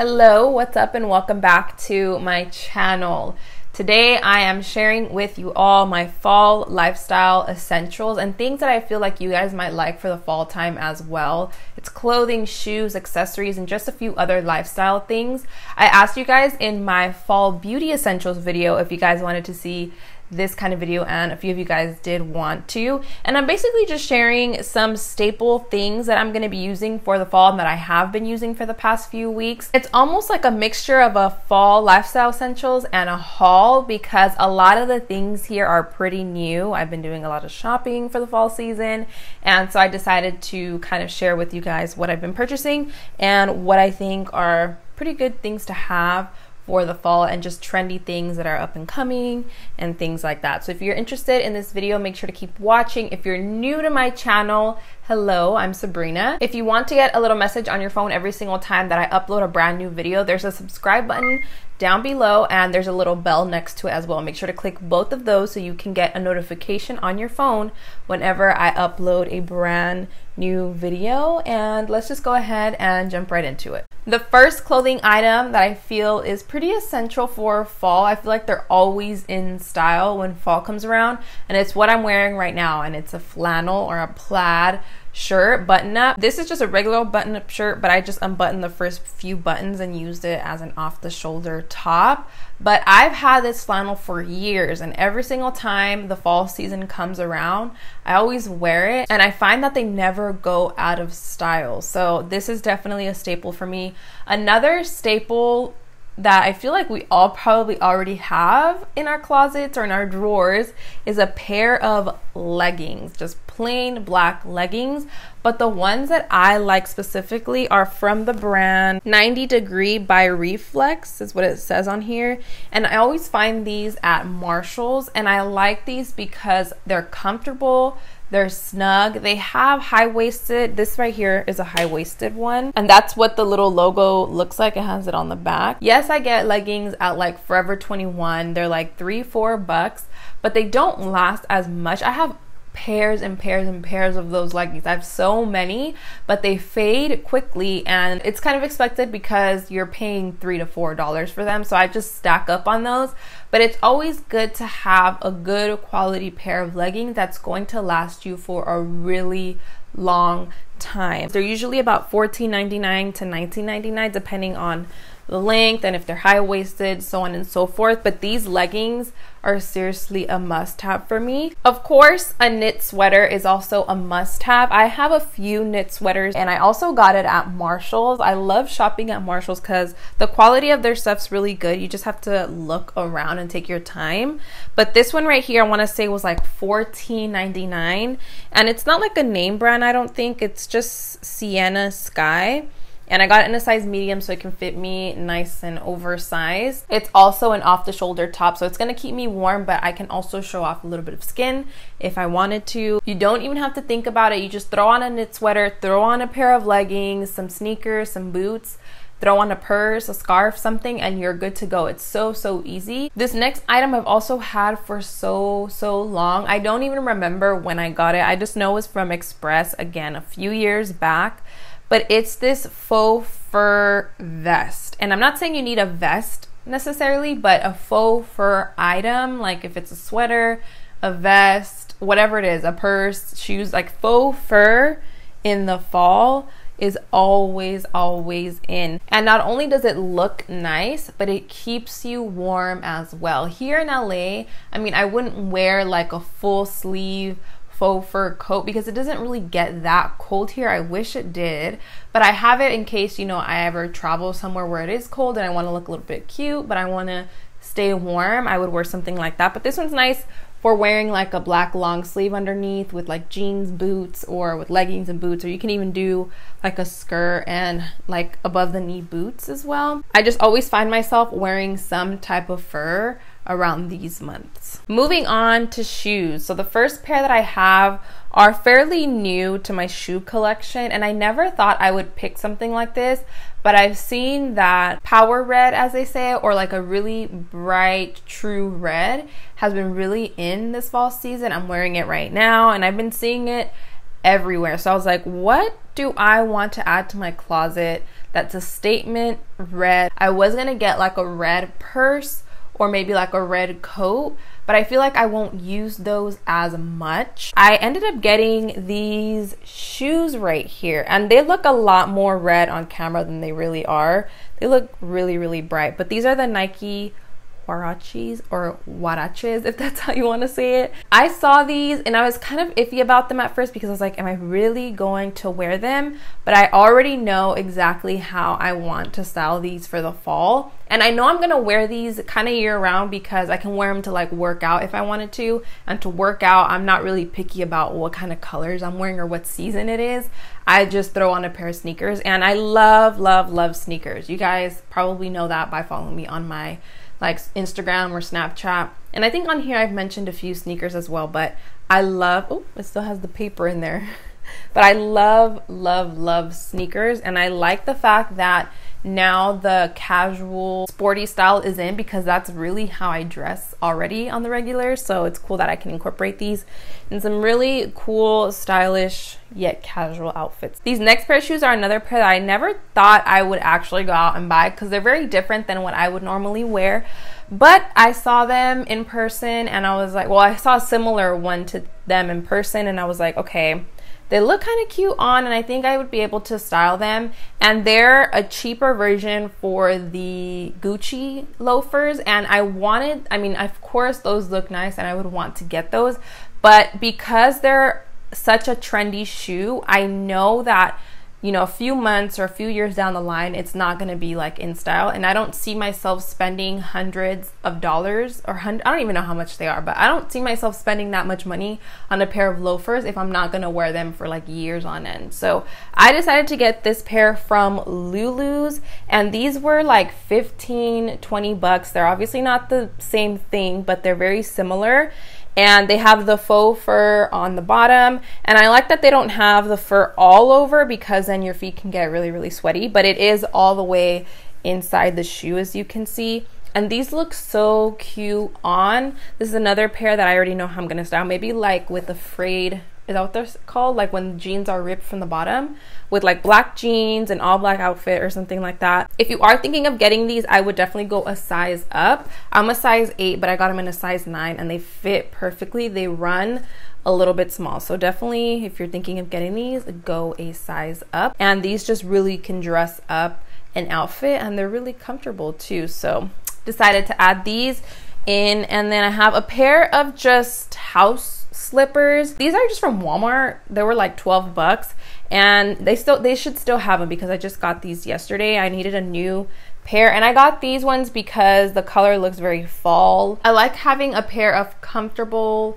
Hello, what's up and welcome back to my channel. Today I am sharing with you all my fall lifestyle essentials and things that I feel like you guys might like for the fall time as well. It's clothing, shoes, accessories, and just a few other lifestyle things. I asked you guys in my fall beauty essentials video if you guys wanted to see this kind of video, and a few of you guys did want to, and I'm basically just sharing some staple things that I'm going to be using for the fall and that I have been using for the past few weeks. It's almost like a mixture of a fall lifestyle essentials and a haul because a lot of the things here are pretty new. I've been doing a lot of shopping for the fall season, and so I decided to kind of share with you guys what I've been purchasing and what I think are pretty good things to have for the fall and just trendy things that are up and coming and things like that. So if you're interested in this video, make sure to keep watching. If you're new to my channel, hello, I'm Sabrina. If you want to get a little message on your phone every single time that I upload a brand new video, there's a subscribe button down below and there's a little bell next to it as well. Make sure to click both of those so you can get a notification on your phone whenever I upload a brand new video. And let's just go ahead and jump right into it. The first clothing item that I feel is pretty essential for fall, I feel like they're always in style when fall comes around, and it's what I'm wearing right now, and it's a flannel or a plaid shirt button up. This is just a regular button up shirt, but I just unbuttoned the first few buttons and used it as an off the shoulder top. But I've had this flannel for years, and every single time the fall season comes around, I always wear it, and I find that they never go out of style. So this is definitely a staple for me. Another staple that I feel like we all probably already have in our closets or in our drawers is a pair of leggings, just plain black leggings. But the ones that I like specifically are from the brand 90 Degree by Reflex is what it says on here, and I always find these at Marshalls, and I like these because they're comfortable, they're snug, they have high-waisted. This right here is a high-waisted one, and that's what the little logo looks like. It has it on the back. Yes, I get leggings at like Forever 21. They're like $3-4, but they don't last as much. I have pairs and pairs and pairs of those leggings. I have so many, but they fade quickly, and it's kind of expected because you're paying $3 to $4 for them, so I just stack up on those. But it's always good to have a good quality pair of leggings that's going to last you for a really long time. They're usually about $14.99 to $19.99 depending on the length and if they're high-waisted, so on and so forth. But these leggings are seriously a must-have for me. Of course, a knit sweater is also a must-have. I have a few knit sweaters, and I also got it at Marshalls. I love shopping at Marshalls because the quality of their stuff's really good. You just have to look around and take your time. But this one right here, I want to say was like $14.99, and it's not like a name brand, I don't think. It's just Sienna Sky. And I got it in a size medium so it can fit me nice and oversized. It's also an off-the-shoulder top, so it's gonna keep me warm, but I can also show off a little bit of skin if I wanted to. You don't even have to think about it. You just throw on a knit sweater, throw on a pair of leggings, some sneakers, some boots, throw on a purse, a scarf, something, and you're good to go. It's so, so easy. This next item I've also had for so long. I don't even remember when I got it. I just know it was from Express, again, a few years back. But it's this faux fur vest. And I'm not saying you need a vest necessarily, but a faux fur item, like if it's a sweater, a vest, whatever it is, a purse, shoes, like faux fur in the fall is always in. And not only does it look nice, but it keeps you warm as well. Here in LA, I mean, I wouldn't wear like a full sleeve faux fur coat because it doesn't really get that cold here. I wish it did, but I have it in case, you know, I ever travel somewhere where it is cold and I want to look a little bit cute, but I want to stay warm. I would wear something like that. But this one's nice for wearing like a black long sleeve underneath with like jeans, boots, or with leggings and boots, or you can even do like a skirt and like above the knee boots as well. I just always find myself wearing some type of fur around these months. Moving on to shoes. So the first pair that I have are fairly new to my shoe collection, and I never thought I would pick something like this, but I've seen that power red, as they say, or like a really bright true red has been really in this fall season. I'm wearing it right now, and I've been seeing it everywhere. So I was like, what do I want to add to my closet That's a statement red. I was gonna get like a red purse or maybe like a red coat, but I feel like I won't use those as much. I ended up getting these shoes right here, and they look a lot more red on camera than they really are. They look really, really bright, but these are the Nike Huaraches, or Huaraches if that's how you want to say it. I saw these and I was kind of iffy about them at first because I was like, am I really going to wear them? But I already know exactly how I want to style these for the fall. And I know I'm going to wear these kind of year round because I can wear them to like work out if I wanted to. And to work out, I'm not really picky about what kind of colors I'm wearing or what season it is. I just throw on a pair of sneakers, and I love, love, love sneakers. You guys probably know that by following me on my like Instagram or Snapchat, and I think on here I've mentioned a few sneakers as well, but I love, oh, it still has the paper in there, but I love, love, love sneakers, and I like the fact that now the casual sporty style is in, because that's really how I dress already on the regular, so it's cool that I can incorporate these in some really cool, stylish, yet casual outfits. These next pair of shoes are another pair that I never thought I would actually go out and buy because they're very different than what I would normally wear, but I saw them in person and I was like, well, I saw a similar one to them in person and I was like, okay, they look kind of cute on, and I think I would be able to style them. And they're a cheaper version for the Gucci loafers. And I wanted, I mean, of course those look nice and I would want to get those, but because they're such a trendy shoe, I know that, you know, a few months or a few years down the line, it's not going to be like in style. And I don't see myself spending hundreds of dollars or I don't even know how much they are, but I don't see myself spending that much money on a pair of loafers if I'm not going to wear them for like years on end. So I decided to get this pair from Lulu's, and these were like 15, 20 bucks. They're obviously not the same thing, but they're very similar. And they have the faux fur on the bottom. And I like that they don't have the fur all over because then your feet can get really, really sweaty. But it is all the way inside the shoe, as you can see. And these look so cute on. This is another pair that I already know how I'm gonna style. Maybe like with a frayed, is that what they're called? Like when the jeans are ripped from the bottom, with like black jeans and all black outfit or something like that. If you are thinking of getting these, I would definitely go a size up. I'm a size 8, but I got them in a size 9 and they fit perfectly. They run a little bit small. So definitely if you're thinking of getting these, go a size up. And these just really can dress up an outfit, and they're really comfortable too. So decided to add these in. And then I have a pair of just house slippers. These are just from Walmart. They were like 12 bucks. And they should still have them because I just got these yesterday. I needed a new pair, and I got these ones because the color looks very fall. I like having a pair of comfortable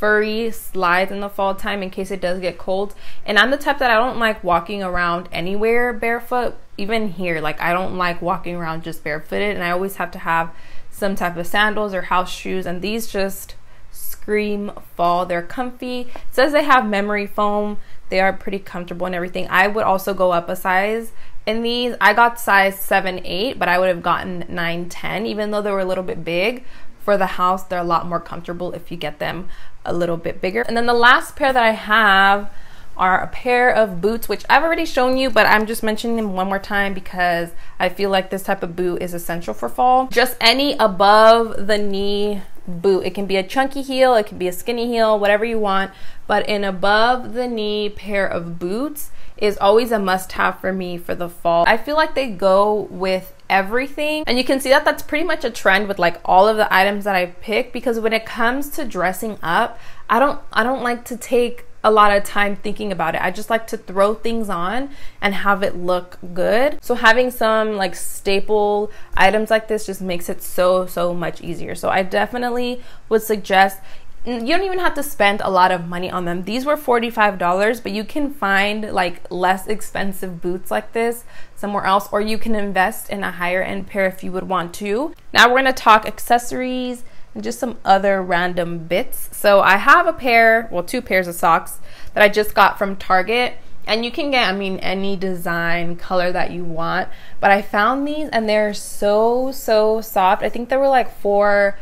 furry slides in the fall time in case it does get cold. And I'm the type that I don't like walking around anywhere barefoot, even here. Like I don't like walking around just barefooted, and I always have to have some type of sandals or house shoes, and these just scream fall. They're comfy. It says they have memory foam. They are pretty comfortable and everything. I would also go up a size in these. I got size 7, 8, but I would have gotten 9, 10, even though they were a little bit big. For the house, they're a lot more comfortable if you get them a little bit bigger. And then the last pair that I have are a pair of boots, which I've already shown you, but I'm just mentioning them one more time because I feel like this type of boot is essential for fall. Just any above the knee boot. It can be a chunky heel, it can be a skinny heel, whatever you want, but an above the knee pair of boots is always a must-have for me for the fall. I feel like they go with everything, and you can see that that's pretty much a trend with like all of the items that I pick, because when it comes to dressing up, I don't like to take a lot of time thinking about it. I just like to throw things on and have it look good. So having some like staple items like this just makes it so much easier. So I definitely would suggest, you don't even have to spend a lot of money on them. These were $45, but you can find like less expensive boots like this somewhere else, or you can invest in a higher end pair if you would want to. Now we're going to talk accessories, just some other random bits. So I have a pair, well, two pairs of socks that I just got from Target, and you can get, I mean, any design, color that you want, but I found these and they're so soft. I think they were like $4.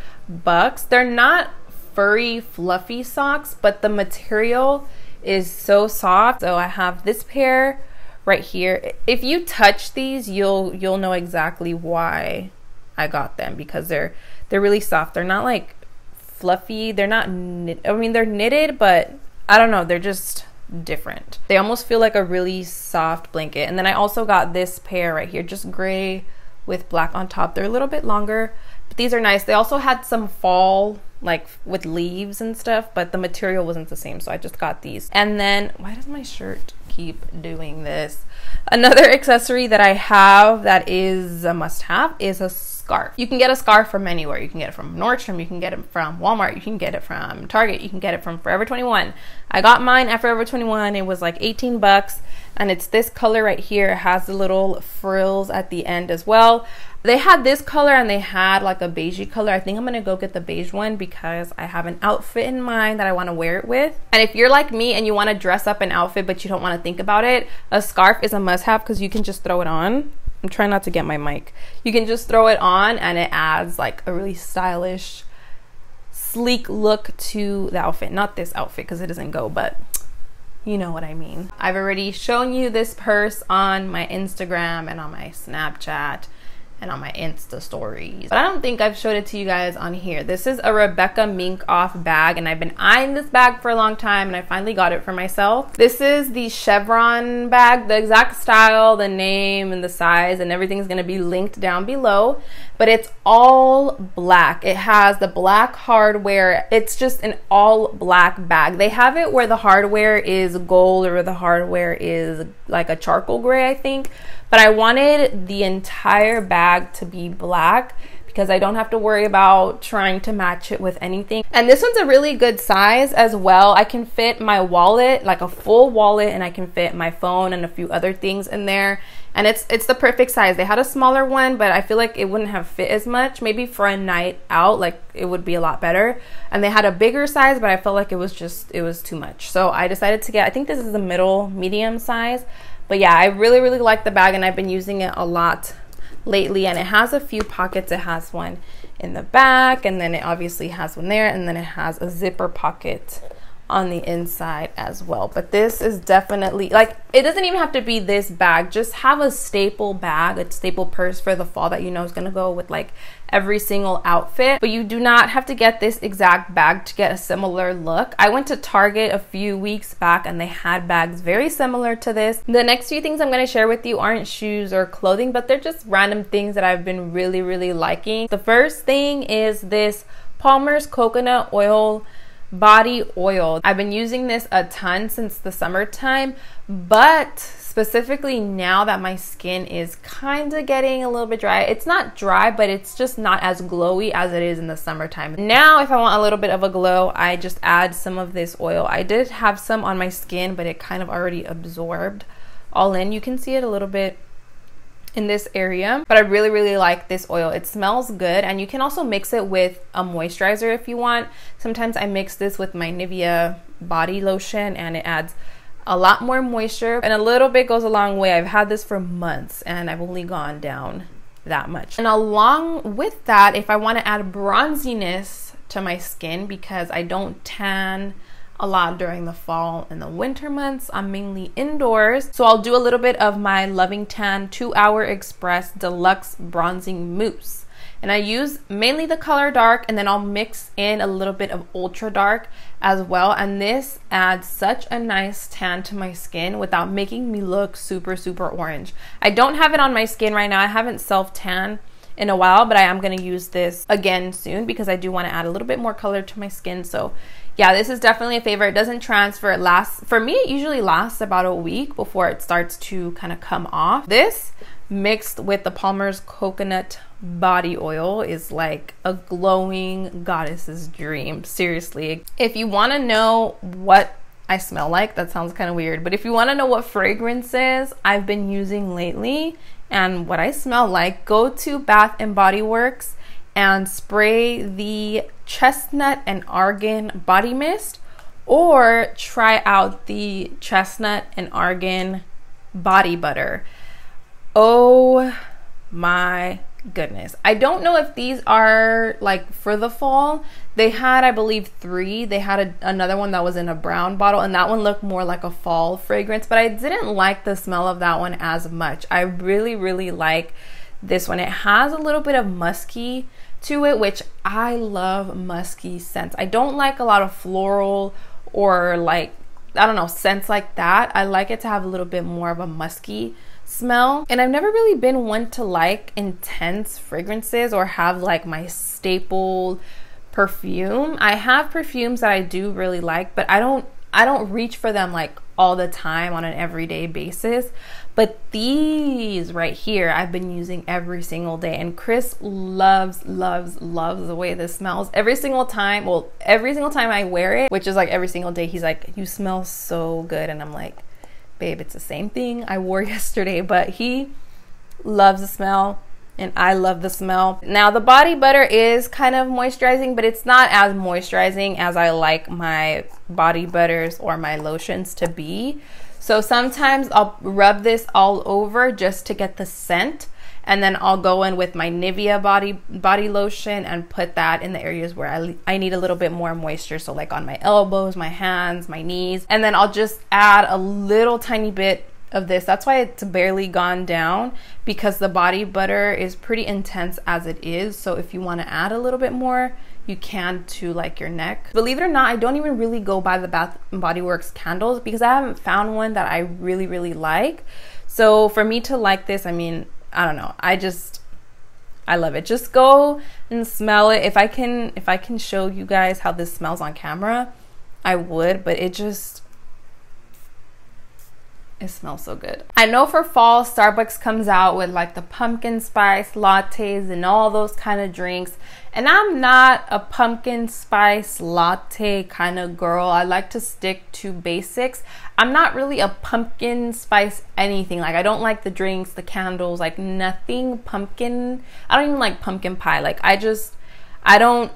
They're not furry, fluffy socks, but the material is so soft. So I have this pair right here. If you touch these, you'll know exactly why I got them, because they're really soft. They're not like fluffy. They're not knit. I mean, they're knitted, but I don't know. They're just different. They almost feel like a really soft blanket. And then I also got this pair right here, just gray with black on top. They're a little bit longer, but these are nice. They also had some fall, like with leaves and stuff, but the material wasn't the same, so I just got these. And then, why does my shirt keep doing this? Another accessory that I have that is a must-have is a scarf. You can get a scarf from anywhere. You can get it from Nordstrom, you can get it from Walmart, you can get it from Target, you can get it from Forever 21. I got mine at Forever 21. It was like 18 bucks, and it's this color right here. It has the little frills at the end as well. They had this color and they had like a beigey color. I think I'm gonna go get the beige one because I have an outfit in mind that I wanna wear it with. And if you're like me and you wanna dress up an outfit but you don't wanna think about it, a scarf is a must-have because you can just throw it on. I'm trying not to get my mic. You can just throw it on and it adds like a really stylish, sleek look to the outfit. Not this outfit because it doesn't go, but you know what I mean. I've already shown you this purse on my Instagram and on my Snapchat and on my Insta stories, but I don't think I've showed it to you guys on here. This is a Rebecca Minkoff bag, and I've been eyeing this bag for a long time, and I finally got it for myself. This is the Chevron bag. The exact style, the name, and the size, and everything's gonna be linked down below, but it's all black. It has the black hardware. It's just an all black bag. They have it where the hardware is gold or where the hardware is like a charcoal gray, I think. But I wanted the entire bag to be black because I don't have to worry about trying to match it with anything. And this one's a really good size as well. I can fit my wallet, like a full wallet, and I can fit my phone and a few other things in there. And it's the perfect size. They had a smaller one, but I feel like it wouldn't have fit as much. Maybe for a night out, like it would be a lot better. And they had a bigger size, but I felt like it was too much. So I decided to get, I think this is the middle medium size. But yeah, I really, really like the bag, and I've been using it a lot lately, and it has a few pockets. It has one in the back, and then it obviously has one there, and then it has a zipper pocket on the inside as well. But this is definitely, like, it doesn't even have to be this bag. Just have a staple bag, a staple purse for the fall that you know is gonna go with like every single outfit. But you do not have to get this exact bag to get a similar look. I went to Target a few weeks back and they had bags very similar to this. The next few things I'm gonna share with you aren't shoes or clothing, but they're just random things that I've been really, really liking. The first thing is this Palmer's coconut oil body oil. I've been using this a ton since the summertime, but specifically now that my skin is kind of getting a little bit dry. It's not dry, but it's just not as glowy as it is in the summertime. Now, if I want a little bit of a glow, I just add some of this oil. I did have some on my skin, but it kind of already absorbed all in. You can see it a little bit in this area, but I really, really like this oil. It smells good, and you can also mix it with a moisturizer if you want. Sometimes I mix this with my Nivea body lotion, and it adds a lot more moisture, and a little bit goes a long way. I've had this for months, and I've only gone down that much. And along with that, if I want to add bronziness to my skin, because I don't tan a lot during the fall and the winter months, I'm mainly indoors, so I'll do a little bit of my Loving Tan 2-Hour Express Deluxe Bronzing Mousse. And I use mainly the color dark, and then I'll mix in a little bit of ultra dark as well, and this adds such a nice tan to my skin without making me look super, super orange. I don't have it on my skin right now. I haven't self-tanned in a while, but I am going to use this again soon because I do want to add a little bit more color to my skin. So yeah, this is definitely a favorite. It doesn't transfer. It lasts, for me, it usually lasts about a week before it starts to kind of come off. This mixed with the Palmer's coconut body oil is like a glowing goddess's dream, seriously. If you want to know what I smell like, that sounds kind of weird, but if you want to know what fragrances I've been using lately and what I smell like, go to Bath and Body Works and spray the Chestnut and Argan body mist, or try out the Chestnut and Argan body butter. Oh my goodness. I don't know if these are like for the fall. They had, I believe, three. They had another one that was in a brown bottle, and that one looked more like a fall fragrance, but I didn't like the smell of that one as much. I really like this one. It has a little bit of musky to it, which I love musky scents. I don't like a lot of floral or like, I don't know, scents like that. I like it to have a little bit more of a musky smell, and I've never really been one to like intense fragrances or have like my staple perfume. I have perfumes that I do really like, but I don't reach for them like all the time on an everyday basis. But these right here, I've been using every single day, and Chris loves the way this smells. Every single time, well, every single time I wear it, which is like every single day, he's like, "You smell so good." And I'm like, "Babe, it's the same thing I wore yesterday." But he loves the smell, and I love the smell. Now, the body butter is kind of moisturizing, but it's not as moisturizing as I like my body butters or my lotions to be. So sometimes I'll rub this all over just to get the scent, and then I'll go in with my Nivea body lotion and put that in the areas where I need a little bit more moisture. So like on my elbows, my hands, my knees, and then I'll just add a little tiny bit of this. That's why it's barely gone down, because the body butter is pretty intense as it is. So if you want to add a little bit more, you can to like your neck. Believe it or not, I don't even really go by the Bath and Body Works candles because I haven't found one that I really like. So for me to like this, I mean, I don't know, I love it. Just go and smell it. If I can show you guys how this smells on camera, I would, but it smells so good. I know for fall, Starbucks comes out with like the pumpkin spice lattes and all those kind of drinks, and I'm not a pumpkin spice latte kind of girl. I like to stick to basics. I'm not really a pumpkin spice anything. Like, I don't like the drinks, the candles, like nothing pumpkin. I don't even like pumpkin pie. Like, I don't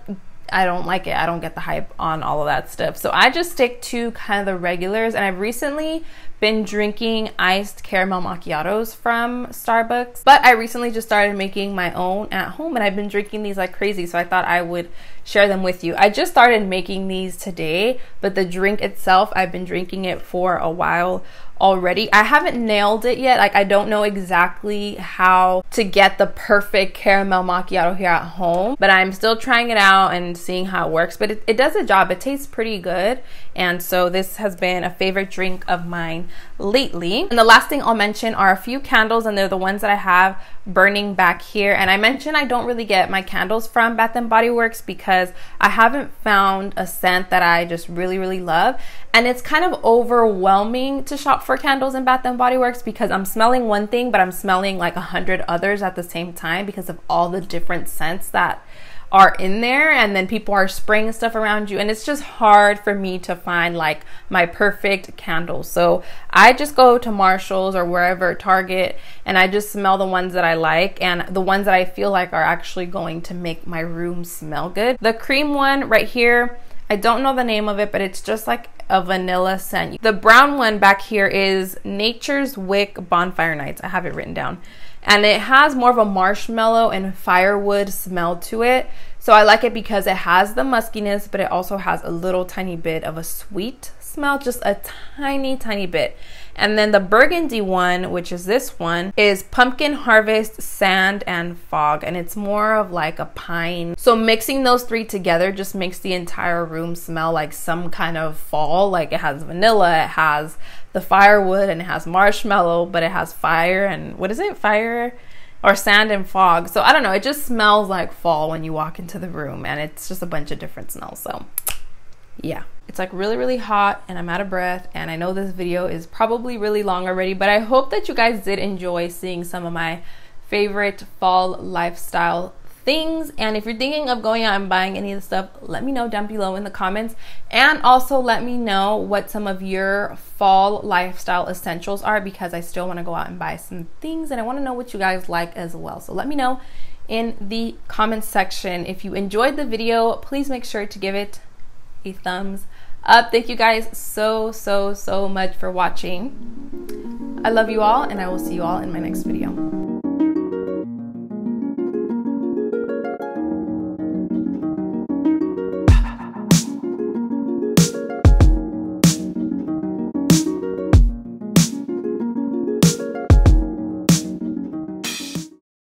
like it. I don't get the hype on all of that stuff. So I just stick to kind of the regulars, and I've recently been drinking iced caramel macchiatos from Starbucks, but I recently just started making my own at home, and I've been drinking these like crazy, so I thought I would share them with you. I just started making these today, but the drink itself, I've been drinking it for a while already. I haven't nailed it yet. Like, I don't know exactly how to get the perfect caramel macchiato here at home, but I'm still trying it out and seeing how it works. But it does a job. It tastes pretty good, and so this has been a favorite drink of mine lately. And the last thing I'll mention are a few candles, and they're the ones that I have burning back here. And I mentioned I don't really get my candles from Bath and Body Works because I haven't found a scent that I just really love, and it's kind of overwhelming to shop for candles in Bath and Body Works because I'm smelling one thing, but I'm smelling like 100 others at the same time because of all the different scents that are in there, and then people are spraying stuff around you, and it's just hard for me to find like my perfect candle. So I just go to Marshalls or wherever, Target, and I just smell the ones that I like and the ones that I feel like are actually going to make my room smell good. The cream one right here, I don't know the name of it, but it's just like a vanilla scent. The brown one back here is Nature's Wick Bonfire Nights. I have it written down, and it has more of a marshmallow and firewood smell to it. So I like it because it has the muskiness, but it also has a little tiny bit of a sweet smell, just a tiny bit. And then the burgundy one, which is this one, is Pumpkin Harvest Sand and Fog, and it's more of like a pine. So mixing those three together just makes the entire room smell like some kind of fall. Like, it has vanilla, it has the firewood, and it has marshmallow, but it has fire and what is it? Fire or sand and fog. So I don't know, it just smells like fall when you walk into the room, and it's just a bunch of different smells. So yeah, it's like really hot, and I'm out of breath, and I know this video is probably really long already, but I hope that you guys did enjoy seeing some of my favorite fall lifestyle things. And if you're thinking of going out and buying any of the stuff, let me know down below in the comments, and also let me know what some of your fall lifestyle essentials are, because I still want to go out and buy some things, and I want to know what you guys like as well. So let me know in the comments section. If you enjoyed the video, please make sure to give it a thumbs up. Thank you guys so much for watching. I love you all, and I will see you all in my next video.